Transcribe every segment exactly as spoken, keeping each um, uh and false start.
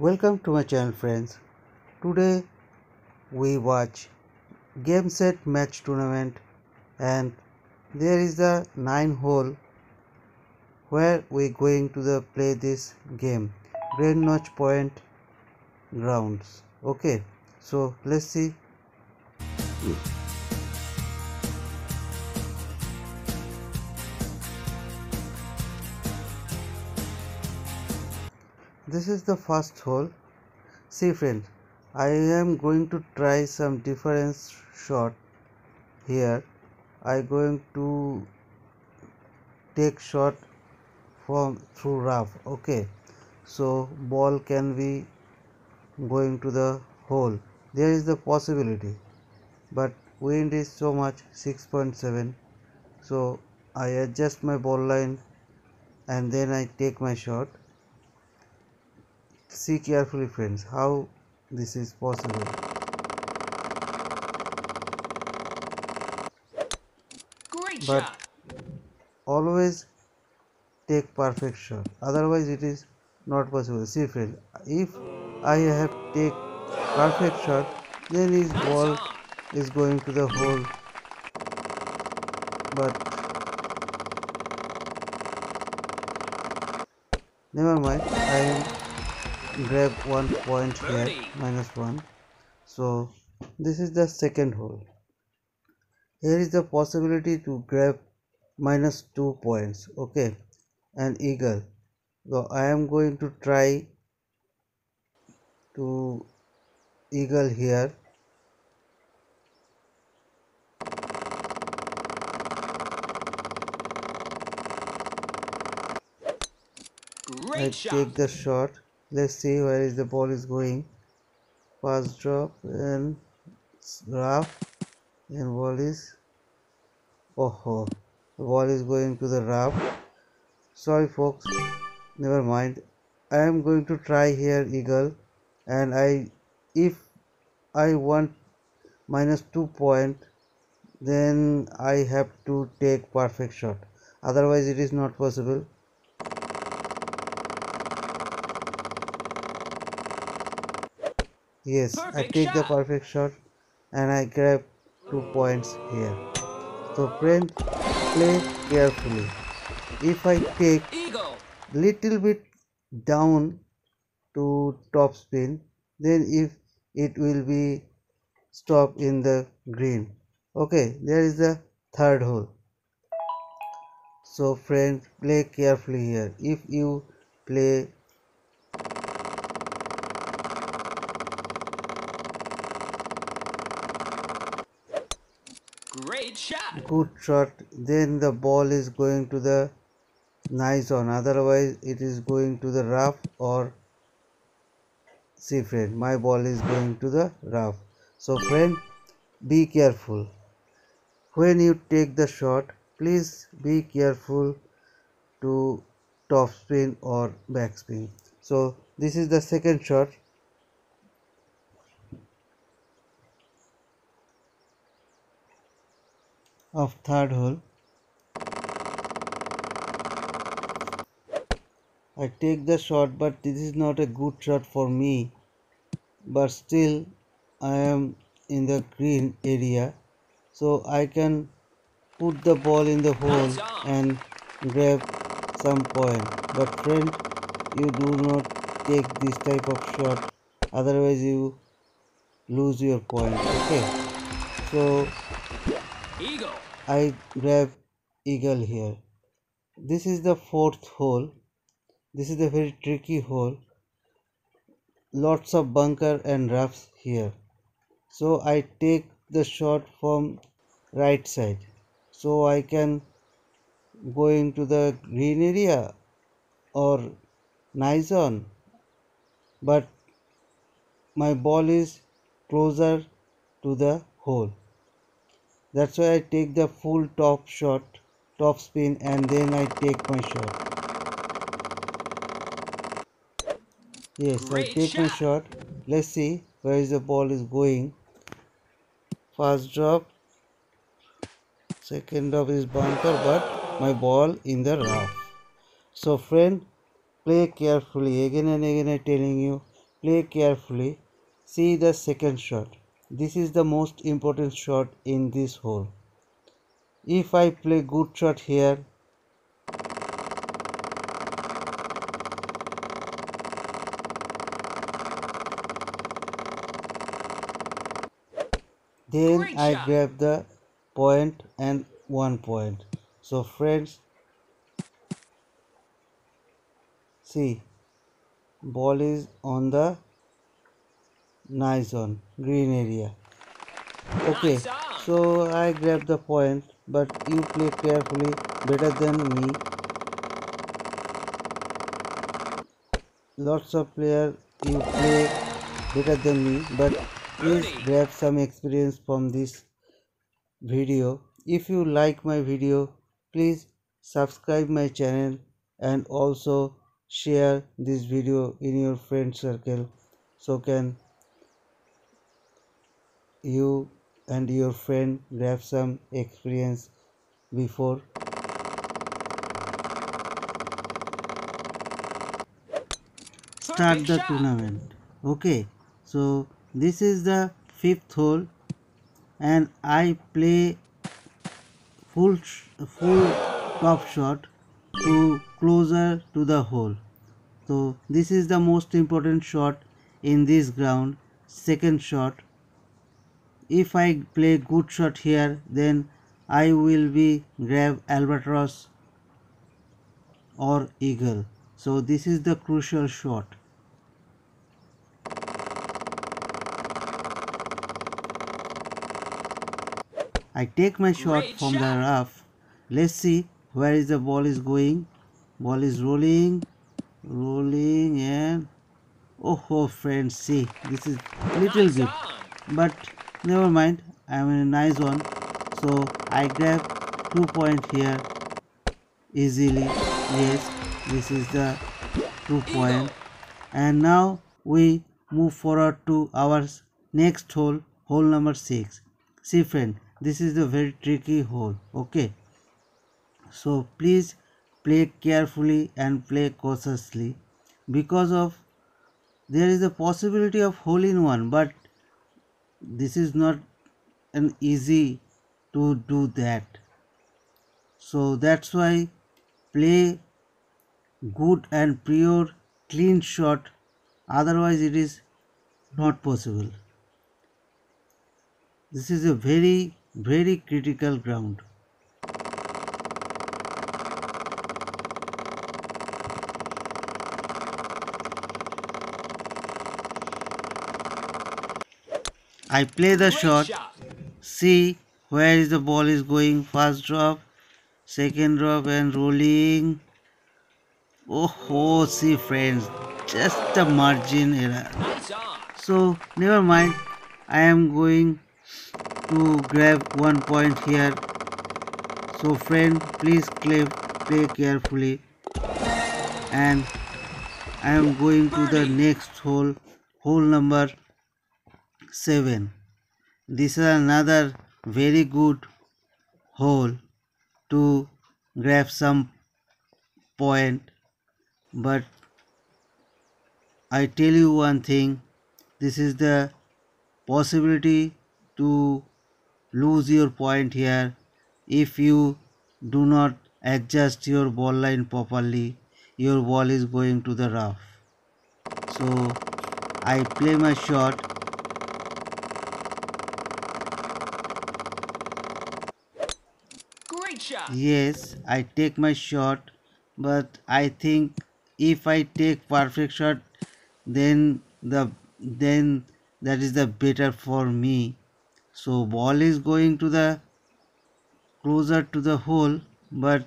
Welcome to my channel, friends. Today we watch Game Set Match Tournament, and there is the nine hole where we going to the play this game, Greenoch Point grounds. Okay, so let's see. This is the first hole. See friends, I am going to try some different shot here. I going to take shot from through rough. Okay, so ball can be going to the hole. There is the possibility, but wind is so much, six point seven. So I adjust my ball line and then I take my shot. See carefully friends how this is possible. Great but shot. Always take perfect shot, otherwise it is not possible. See friends, if I have take perfect shot, then his ball is going to the hole, but never mind. I am grab one point here, minus one. So this is the second hole. Here is the possibility to grab minus two points. Okay, and eagle. So I am going to try to eagle here. Great I shot. Take the shot. Let's see where is the ball is going. Pass drop and rough, and ball is oh, oh the ball is going to the rough. Sorry folks, never mind. I am going to try here eagle, and I if I want minus two point, then I have to take perfect shot, otherwise it is not possible. Yes, perfect I take shot. The perfect shot, and I grab two points here. So friend, play carefully. If I take eagle little bit down to top spin, then if it will be stop in the green. Okay, there is the third hole. So friend, play carefully here. If you play great shot, good shot, then the ball is going to the nice on, otherwise it is going to the rough. Or see friend, my ball is going to the rough. So friend, be careful when you take the shot. Please be careful to top spin or backspin. So this is the second shot. Of third hole, I take the shot, but this is not a good shot for me, but still I am in the green area, so I can put the ball in the hole and grab some point. But friend, you do not take this type of shot, otherwise you lose your point. Okay, so eagle. I grab eagle here. This is the fourth hole. This is a very tricky hole. Lots of bunker and roughs here. So I take the shot from right side, so I can go into the green area or nice on. But my ball is closer to the hole. That's why I take the full top shot, top spin, and then I take my shot. Yes, great I take shot. My shot. Let's see where is the ball is going. First drop, second drop is bunker, but my ball in the rough. So friend, play carefully. Again and again I'm telling you, Play carefully. See the second shot. This is the most important shot in this hole. If I play good shot here, then I grab the point and one point. So friends, see, ball is on the nice on green area. Okay, so I grab the point, but you play carefully, better than me. Lots of players, you play better than me, but please grab some experience from this video. If you like my video, please subscribe my channel and also share this video in your friend circle, so can you and your friend grab some experience before start the tournament. Okay, so this is the fifth hole and I play full full top shot to closer to the hole. So this is the most important shot in this ground, second shot. If I play good shot here, then I will be grab albatross or eagle. So this is the crucial shot. I take my shot from the rough. Let's see where is the ball is going. Ball is rolling, rolling, and oh, oh friends, see, this is little bit, but never mind, I am in a nice one. So I grab two point here easily. Yes, this is the two point. And now we move forward to our next hole, hole number six. See friend, this is the very tricky hole. Okay, so please play carefully and play cautiously, because of there is a possibility of hole in one, but this is not an easy to do that. So that's why play good and pure clean shot, otherwise it is not possible. This is a very very critical ground. I play the shot, see where is the ball is going, first drop, second drop and rolling. Oh, oh, see friends, just a margin error. So never mind, I am going to grab one point here. So friend, please play carefully, and I am going to the next hole, hole number seven. This is another very good hole to grab some point, but I tell you one thing, this is the possibility to lose your point here if you do not adjust your ball line properly. Your ball is going to the rough. So I play my shot. Yes, I take my shot, but I think if I take perfect shot, then the then that is the better for me. So ball is going to the closer to the hole, but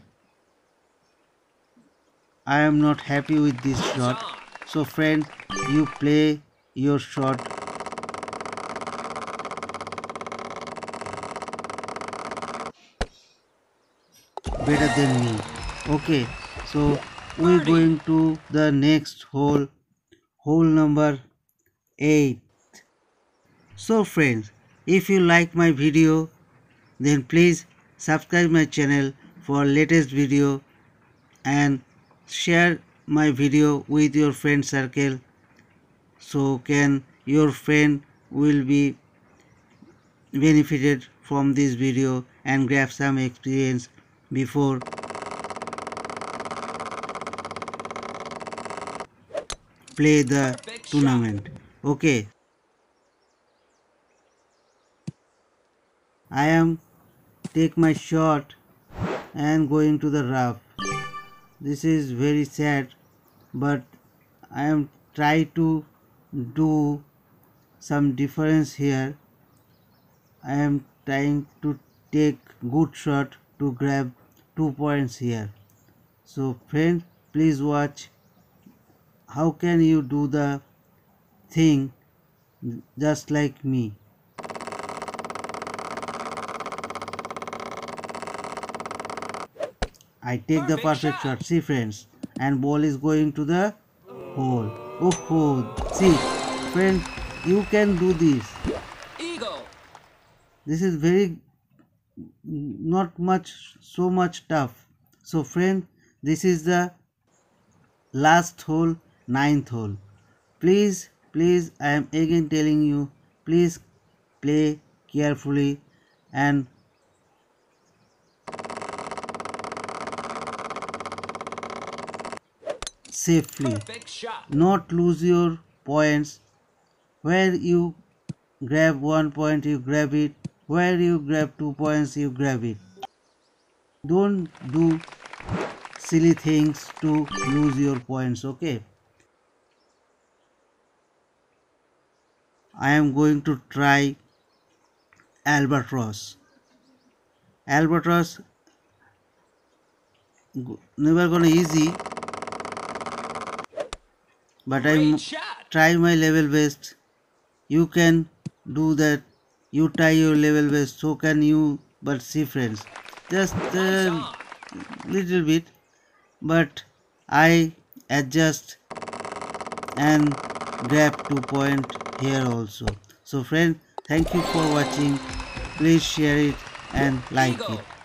I am not happy with this shot. So friend, you play your shot. Better than me. Okay, so we're going to the next hole, hole number eight. So friends, if you like my video, then please subscribe my channel for latest video and share my video with your friend circle. so can your friend will be benefited from this video and grab some experience before play the tournament. Okay, I am take my shot and going to the rough. This is very sad, but I am try to do some difference here. I am trying to take good shot to grab two points here. So friend, please watch how can you do the thing just like me. I take the perfect shot. See friends, and ball is going to the hole. Oh ho! See friend, you can do this. This is very not much so much tough. So friend, this is the last hole, ninth hole. Please, please, I am again telling you, please play carefully and safely. Not lose your points. Where you grab one point, you grab it. Where you grab two points, you grab it. Don't do silly things to lose your points, okay? I am going to try albatross. Albatross never gonna easy, but I try my level best. You can do that. You try your level best, so can you. But see friends, just a uh, little bit, but I adjust and grab two point here also. So friend, thank you for watching. Please share it and like it.